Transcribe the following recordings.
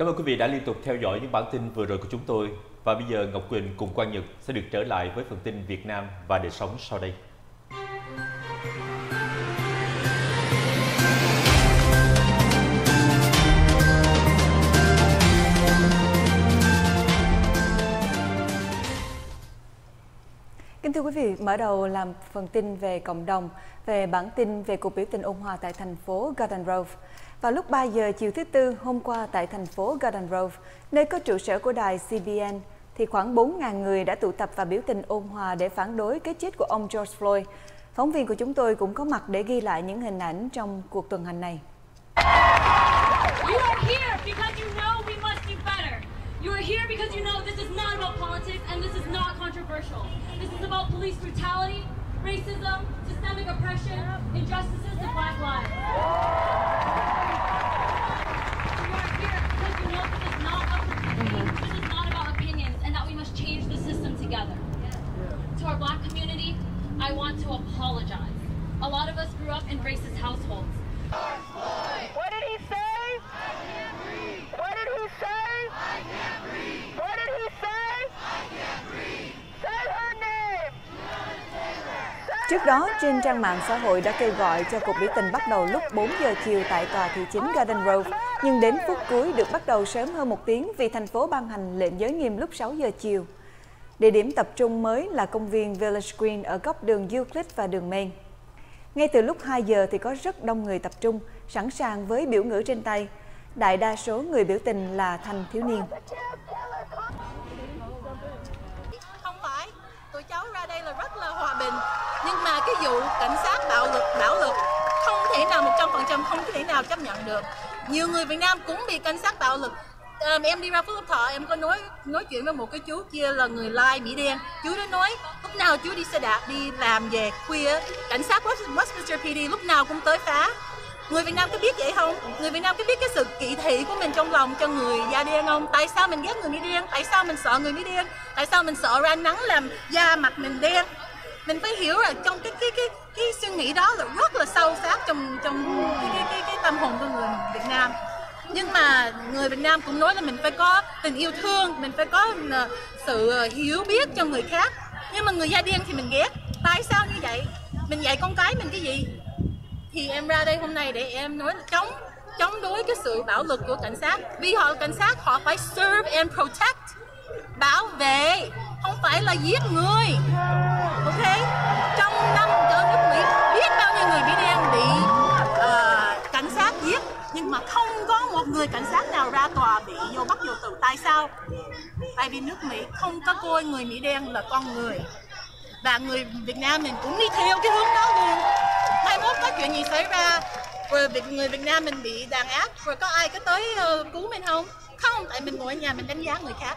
Cảm ơn quý vị đã liên tục theo dõi những bản tin vừa rồi của chúng tôi. Và bây giờ Ngọc Quỳnh cùng Quang Nhật sẽ được trở lại với phần tin Việt Nam và đời sống sau đây. Kính thưa quý vị, mở đầu làm phần tin về cộng đồng, về bản tin về cuộc biểu tình ôn hòa tại thành phố Garden Grove. Vào lúc 3 giờ chiều thứ Tư hôm qua tại thành phố Garden Grove, nơi có trụ sở của đài CBN, thì khoảng 4.000 người đã tụ tập và biểu tình ôn hòa để phản đối cái chết của ông George Floyd. Phóng viên của chúng tôi cũng có mặt để ghi lại những hình ảnh trong cuộc tuần hành này. You are here because you know this is not about politics and this is not controversial. This is about police brutality, racism, systemic oppression, injustices to black lives. You are here because you know this is not about politics, this is not about opinions, and that we must change the system together. To our black community, I want to apologize. A lot of us grew up in racist households. What did he say? I can't breathe. What did he say? I can't breathe. What did he say? I can't breathe. Say her name. Trước đó, trên trang mạng xã hội đã kêu gọi cho cuộc biểu tình bắt đầu lúc 4 giờ chiều tại tòa thị chính Garden Grove, nhưng đến phút cuối được bắt đầu sớm hơn một tiếng vì thành phố ban hành lệnh giới nghiêm lúc 6 giờ chiều. Địa điểm tập trung mới là công viên Village Green ở góc đường Euclid và đường Main. Ngay từ lúc 2 giờ thì có rất đông người tập trung, sẵn sàng với biểu ngữ trên tay. Đại đa số người biểu tình là thanh thiếu niên. Không phải, tụi cháu ra đây là rất là hòa bình. Nhưng mà cái vụ cảnh sát bạo lực không thể nào 100%, không thể nào chấp nhận được. Nhiều người Việt Nam cũng bị cảnh sát bạo lực. Em đi ra Phú Quốc Thọ, em có nói chuyện với một cái chú kia là người Lai, Mỹ đen. Chú đó nói, lúc nào chú đi xe đạp, đi làm về khuya, cảnh sát Westminster PD lúc nào cũng tới phá. Người Việt Nam có biết vậy không? Người Việt Nam có biết cái sự kỵ thị của mình trong lòng cho người da đen không? Tại sao mình ghét người Mỹ đen? Tại sao mình sợ người Mỹ đen? Tại sao mình sợ ra nắng làm da mặt mình đen? Mình phải hiểu là trong cái suy nghĩ đó là rất là sâu sắc trong cái tâm hồn của người Việt Nam. Nhưng mà người Việt Nam cũng nói là mình phải có tình yêu thương, mình phải có sự hiểu biết cho người khác. Nhưng mà người da đen thì mình ghét. Tại sao như vậy? Mình dạy con cái mình cái gì? Thì em ra đây hôm nay để em nói chống đối cái sự bạo lực của cảnh sát. Vì cảnh sát họ phải serve and protect, bảo vệ, không phải là giết người. Ok? Trong năm ở nước Mỹ biết bao nhiêu người Mỹ đen bị cảnh sát giết, nhưng mà không có một người cảnh sát nào ra tòa bị bắt vô tù. Tại sao? Tại vì nước Mỹ không có coi người Mỹ đen là con người. Và người Việt Nam mình cũng đi theo cái hướng đó luôn. Mai mốt có chuyện gì xảy ra, rồi người Việt Nam mình bị đàn áp, rồi có ai có tới cứu mình không? Không, tại mình ngồi ở nhà mình đánh giá người khác.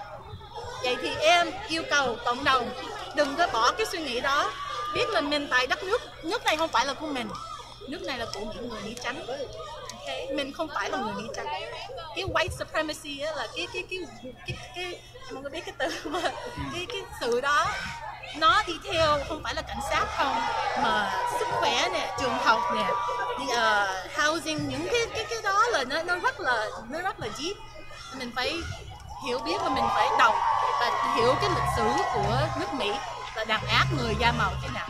Vậy thì em yêu cầu cộng đồng đừng có bỏ cái suy nghĩ đó. Biết là mình tại đất nước này không phải là của mình. Nước này là của những người Mỹ trắng. Mình không phải là người Mỹ trắng. Cái white supremacy là em không có biết cái từ mà cái sự đó. Nó đi theo không phải là cảnh sát không, mà sức khỏe nè, trường học nè, housing, những cái đó là nó rất là deep. Mình phải hiểu biết và mình phải đọc và hiểu cái lịch sử của nước Mỹ là đàn áp người da màu thế nào.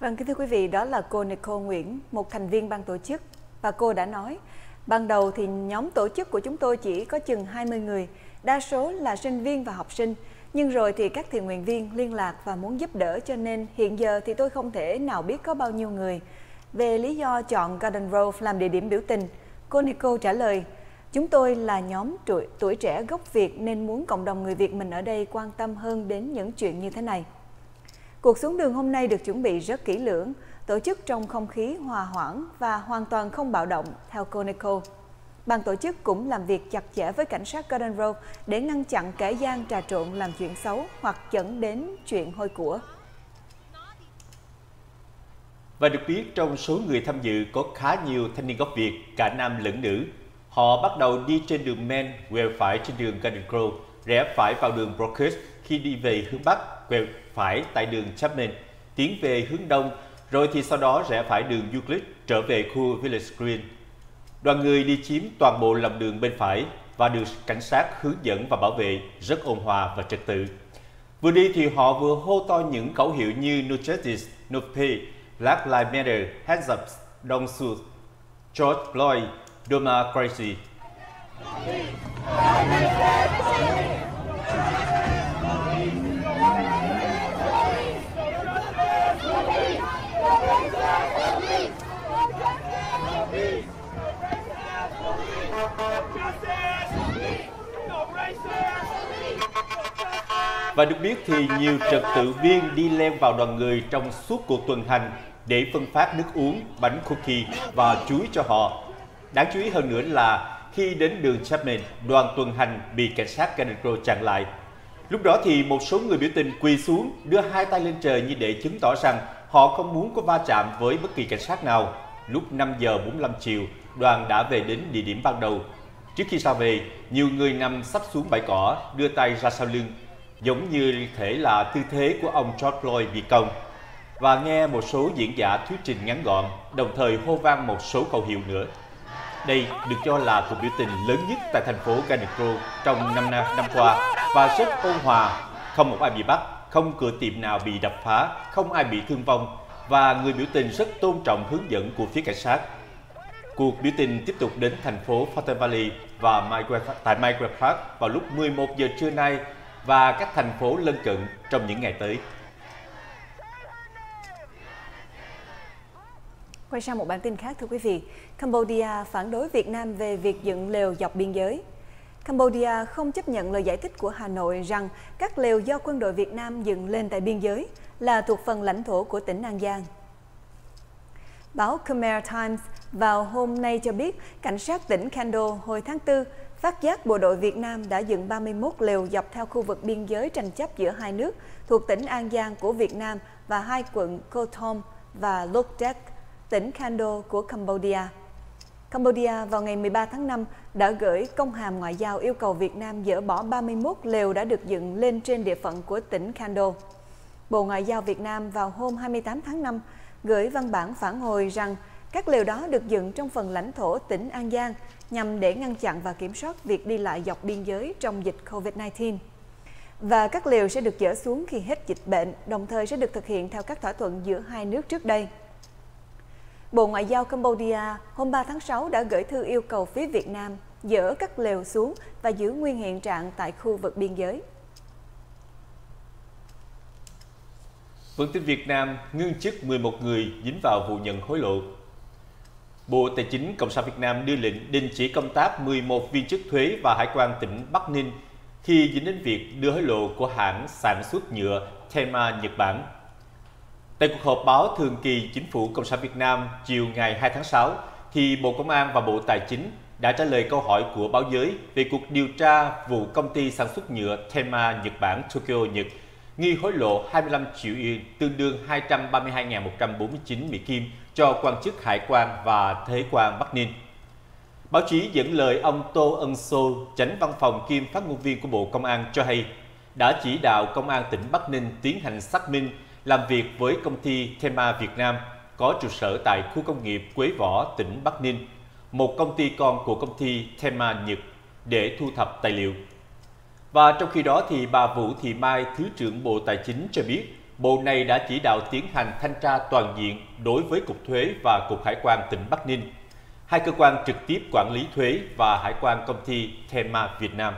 Vâng, kính thưa quý vị, đó là cô Nicole Nguyễn, một thành viên ban tổ chức, và cô đã nói ban đầu thì nhóm tổ chức của chúng tôi chỉ có chừng 20 người, đa số là sinh viên và học sinh. Nhưng rồi thì các thiện nguyện viên liên lạc và muốn giúp đỡ, cho nên hiện giờ thì tôi không thể nào biết có bao nhiêu người. Về lý do chọn Garden Grove làm địa điểm biểu tình, cô Nicole trả lời, chúng tôi là nhóm tuổi trẻ gốc Việt nên muốn cộng đồng người Việt mình ở đây quan tâm hơn đến những chuyện như thế này. Cuộc xuống đường hôm nay được chuẩn bị rất kỹ lưỡng, tổ chức trong không khí hòa hoãn và hoàn toàn không bạo động, theo cô Nicole. Ban tổ chức cũng làm việc chặt chẽ với cảnh sát Garden Grove để ngăn chặn kẻ gian trà trộn làm chuyện xấu hoặc dẫn đến chuyện hôi của. Và được biết, trong số người tham dự có khá nhiều thanh niên gốc Việt, cả nam lẫn nữ. Họ bắt đầu đi trên đường Main, quẹo phải trên đường Garden Grove, rẽ phải vào đường Broadcast khi đi về hướng Bắc, quẹo phải tại đường Chapman, tiến về hướng Đông, rồi thì sau đó rẽ phải đường Euclid trở về khu Village Green. Đoàn người đi chiếm toàn bộ lòng đường bên phải, và được cảnh sát hướng dẫn và bảo vệ rất ôn hòa và trật tự. Vừa đi thì họ vừa hô to những khẩu hiệu như No Justice, No Pay, Black Lives Matter, Hands Up, Don't Shoot, George Floyd, Democracy. Và được biết thì nhiều trật tự viên đi leo vào đoàn người trong suốt cuộc tuần hành để phân phát nước uống, bánh cookie và chuối cho họ. Đáng chú ý hơn nữa là khi đến đường Chapman, đoàn tuần hành bị cảnh sát Garden Grove chặn lại. Lúc đó thì một số người biểu tình quỳ xuống, đưa hai tay lên trời như để chứng tỏ rằng họ không muốn có va chạm với bất kỳ cảnh sát nào. Lúc 5 giờ 45 chiều, đoàn đã về đến địa điểm ban đầu. Trước khi ra về, nhiều người nằm sắp xuống bãi cỏ, đưa tay ra sau lưng, giống như thể là tư thế của ông George Floyd bị còng, và nghe một số diễn giả thuyết trình ngắn gọn, đồng thời hô vang một số khẩu hiệu nữa. Đây được cho là cuộc biểu tình lớn nhất tại thành phố Garden Grove trong 5 năm qua và rất ôn hòa, không một ai bị bắt, không cửa tiệm nào bị đập phá, không ai bị thương vong và người biểu tình rất tôn trọng hướng dẫn của phía cảnh sát. Cuộc biểu tình tiếp tục đến thành phố Fountain Valley và tại Minecraft Park vào lúc 11 giờ trưa nay và các thành phố lân cận trong những ngày tới. Quay sang một bản tin khác thưa quý vị, Cambodia phản đối Việt Nam về việc dựng lều dọc biên giới. Cambodia không chấp nhận lời giải thích của Hà Nội rằng các lều do quân đội Việt Nam dựng lên tại biên giới là thuộc phần lãnh thổ của tỉnh An Giang. Báo Khmer Times vào hôm nay cho biết cảnh sát tỉnh Kando hồi tháng 4 phát giác bộ đội Việt Nam đã dựng 31 lều dọc theo khu vực biên giới tranh chấp giữa hai nước thuộc tỉnh An Giang của Việt Nam và hai quận Koh Thom và Loktek, tỉnh Kando của Cambodia. Cambodia vào ngày 13 tháng 5 đã gửi công hàm ngoại giao yêu cầu Việt Nam dỡ bỏ 31 lều đã được dựng lên trên địa phận của tỉnh Kando. Bộ Ngoại giao Việt Nam vào hôm 28 tháng 5 gửi văn bản phản hồi rằng các lều đó được dựng trong phần lãnh thổ tỉnh An Giang nhằm để ngăn chặn và kiểm soát việc đi lại dọc biên giới trong dịch COVID-19. Và các lều sẽ được dỡ xuống khi hết dịch bệnh, đồng thời sẽ được thực hiện theo các thỏa thuận giữa hai nước trước đây. Bộ Ngoại giao Cambodia hôm 3 tháng 6 đã gửi thư yêu cầu phía Việt Nam dỡ các lều xuống và giữ nguyên hiện trạng tại khu vực biên giới. Vẫn tin Việt Nam ngưng chức 11 người dính vào vụ nhận hối lộ. Bộ Tài chính Cộng sản Việt Nam đưa lệnh đình chỉ công tác 11 viên chức thuế và hải quan tỉnh Bắc Ninh khi dính đến việc đưa hối lộ của hãng sản xuất nhựa Tema Nhật Bản. Tại cuộc họp báo thường kỳ Chính phủ Cộng sản Việt Nam chiều ngày 2 tháng 6, thì Bộ Công an và Bộ Tài chính đã trả lời câu hỏi của báo giới về cuộc điều tra vụ công ty sản xuất nhựa Tema Nhật Bản Tokyo Nhật nghi hối lộ 25 triệu yên tương đương 232.149 Mỹ Kim cho quan chức hải quan và thuế quan Bắc Ninh. Báo chí dẫn lời ông Tô Ân Sô, chánh văn phòng kiêm phát ngôn viên của Bộ Công an cho hay, đã chỉ đạo Công an tỉnh Bắc Ninh tiến hành xác minh làm việc với công ty Tema Việt Nam có trụ sở tại khu công nghiệp Quế Võ, tỉnh Bắc Ninh, một công ty con của công ty Tema Nhật, để thu thập tài liệu. Và trong khi đó thì bà Vũ Thị Mai, Thứ trưởng Bộ Tài chính cho biết, Bộ này đã chỉ đạo tiến hành thanh tra toàn diện đối với Cục Thuế và Cục Hải quan tỉnh Bắc Ninh, hai cơ quan trực tiếp quản lý thuế và hải quan công ty Tema Việt Nam.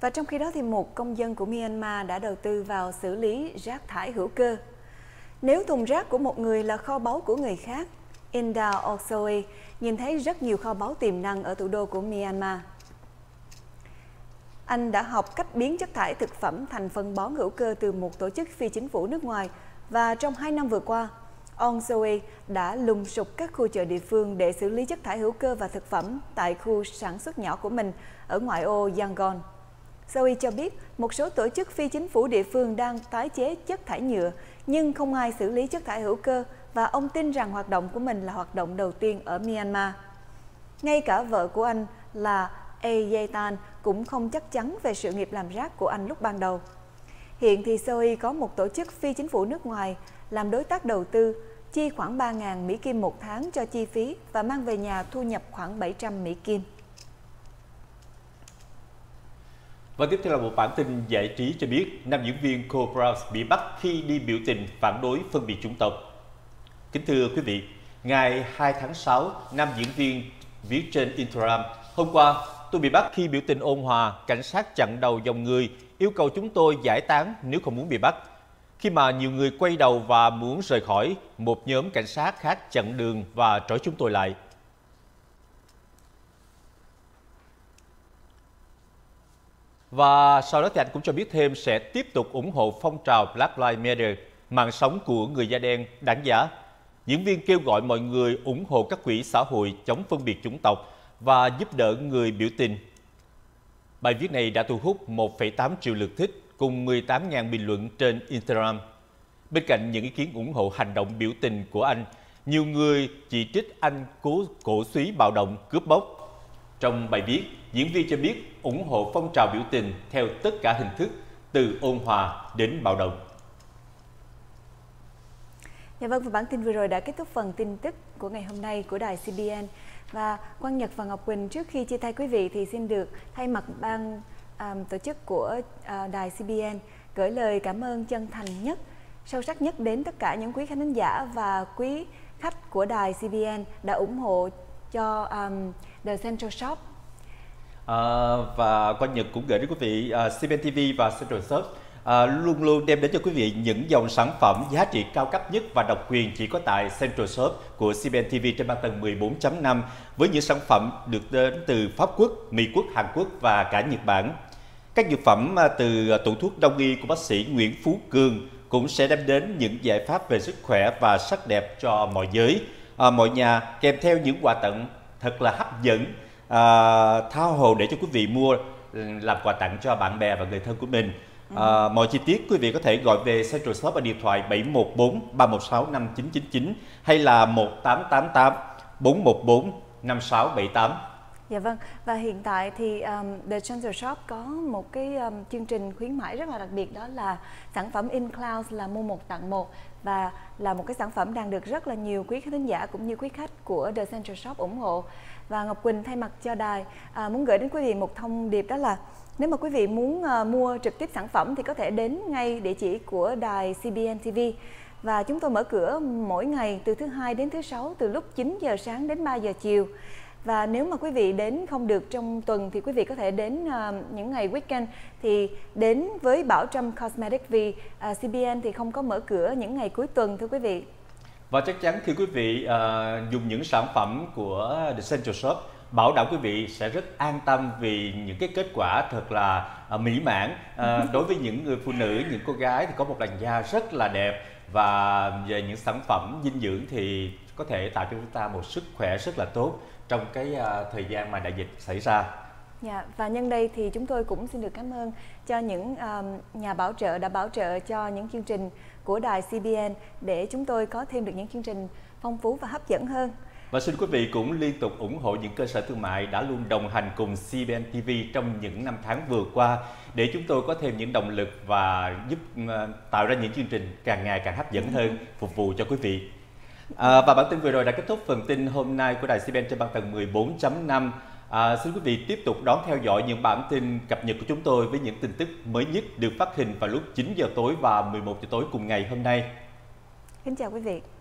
Và trong khi đó thì một công dân của Myanmar đã đầu tư vào xử lý rác thải hữu cơ. Nếu thùng rác của một người là kho báu của người khác, Inda Oo Soi nhìn thấy rất nhiều kho báu tiềm năng ở thủ đô của Myanmar. Anh đã học cách biến chất thải thực phẩm thành phân bón hữu cơ từ một tổ chức phi chính phủ nước ngoài và trong 2 năm vừa qua, Ông Zoe đã lùng sục các khu chợ địa phương để xử lý chất thải hữu cơ và thực phẩm tại khu sản xuất nhỏ của mình ở ngoại ô Yangon. Zoe cho biết một số tổ chức phi chính phủ địa phương đang tái chế chất thải nhựa nhưng không ai xử lý chất thải hữu cơ và ông tin rằng hoạt động của mình là hoạt động đầu tiên ở Myanmar. Ngay cả vợ của anh là Eyatan cũng không chắc chắn về sự nghiệp làm rác của anh lúc ban đầu. Hiện thì Zoe có một tổ chức phi chính phủ nước ngoài làm đối tác đầu tư chi khoảng 3.000 Mỹ Kim một tháng cho chi phí và mang về nhà thu nhập khoảng 700 Mỹ Kim. Và tiếp theo là một bản tin giải trí cho biết nam diễn viên Cole Sprouse bị bắt khi đi biểu tình phản đối phân biệt chủng tộc. Kính thưa quý vị, ngày 2 tháng 6, nam diễn viên viết trên Instagram: "Hôm qua, tôi bị bắt khi biểu tình ôn hòa, cảnh sát chặn đầu dòng người, yêu cầu chúng tôi giải tán nếu không muốn bị bắt. Khi mà nhiều người quay đầu và muốn rời khỏi, một nhóm cảnh sát khác chặn đường và trói chúng tôi lại." Và sau đó thì anh cũng cho biết thêm sẽ tiếp tục ủng hộ phong trào Black Lives Matter, mạng sống của người da đen đáng giá. Diễn viên kêu gọi mọi người ủng hộ các quỹ xã hội chống phân biệt chủng tộc và giúp đỡ người biểu tình. Bài viết này đã thu hút 1,8 triệu lượt thích cùng 18.000 bình luận trên Instagram. Bên cạnh những ý kiến ủng hộ hành động biểu tình của anh, nhiều người chỉ trích anh cổ suý bạo động, cướp bóc. Trong bài viết, diễn viên cho biết ủng hộ phong trào biểu tình theo tất cả hình thức, từ ôn hòa đến bạo động. Dạ vâng, và bản tin vừa rồi đã kết thúc phần tin tức của ngày hôm nay của đài CBN. Và Quang Nhật và Ngọc Quỳnh, trước khi chia tay quý vị thì xin được thay mặt ban tổ chức của đài CBN gửi lời cảm ơn chân thành nhất, sâu sắc nhất đến tất cả những quý khán giả và quý khách của đài CBN đã ủng hộ cho The Central Shop. Và Quang Nhật cũng gửi đến quý vị CBN TV và Central Shop luôn luôn đem đến cho quý vị những dòng sản phẩm giá trị cao cấp nhất và độc quyền chỉ có tại Central Shop của CBN TV trên ban tầng 14.5, với những sản phẩm được đến từ Pháp Quốc, Mỹ Quốc, Hàn Quốc và cả Nhật Bản. Các dược phẩm từ tủ thuốc đông y của bác sĩ Nguyễn Phú Cường cũng sẽ đem đến những giải pháp về sức khỏe và sắc đẹp cho mọi giới, mọi nhà, kèm theo những quà tặng thật là hấp dẫn, tha hồ để cho quý vị mua làm quà tặng cho bạn bè và người thân của mình. Mọi chi tiết quý vị có thể gọi về Central Shop ở điện thoại 714 316 5999 hay là 1888 414 5678. Dạ vâng, và hiện tại thì The Central Shop có một cái chương trình khuyến mãi rất là đặc biệt, đó là sản phẩm In Cloud là mua một tặng một, và là một cái sản phẩm đang được rất là nhiều quý khán giả cũng như quý khách của The Central Shop ủng hộ. Và Ngọc Quỳnh thay mặt cho đài muốn gửi đến quý vị một thông điệp, đó là nếu mà quý vị muốn mua trực tiếp sản phẩm thì có thể đến ngay địa chỉ của đài CBN TV. Và chúng tôi mở cửa mỗi ngày từ thứ Hai đến thứ Sáu từ lúc 9 giờ sáng đến 3 giờ chiều. Và nếu mà quý vị đến không được trong tuần thì quý vị có thể đến những ngày weekend thì đến với Bảo Trâm Cosmetics, vì CBN thì không có mở cửa những ngày cuối tuần thưa quý vị. Và chắc chắn khi quý vị dùng những sản phẩm của The Central Shop, bảo đảm quý vị sẽ rất an tâm vì những cái kết quả thật là mỹ mãn. Đối với những người phụ nữ, những cô gái thì có một làn da rất là đẹp, và về những sản phẩm dinh dưỡng thì có thể tạo cho chúng ta một sức khỏe rất là tốt trong cái thời gian mà đại dịch xảy ra. Dạ, và nhân đây thì chúng tôi cũng xin được cảm ơn cho những nhà bảo trợ đã bảo trợ cho những chương trình của đài CBN để chúng tôi có thêm được những chương trình phong phú và hấp dẫn hơn. Và xin quý vị cũng liên tục ủng hộ những cơ sở thương mại đã luôn đồng hành cùng CBN TV trong những năm tháng vừa qua để chúng tôi có thêm những động lực và giúp tạo ra những chương trình càng ngày càng hấp dẫn hơn, phục vụ cho quý vị. Và bản tin vừa rồi đã kết thúc phần tin hôm nay của đài CBN trên ban tầng 14.5. Xin quý vị tiếp tục đón theo dõi những bản tin cập nhật của chúng tôi với những tin tức mới nhất được phát hình vào lúc 9 giờ tối và 11 giờ tối cùng ngày hôm nay. Kính chào quý vị.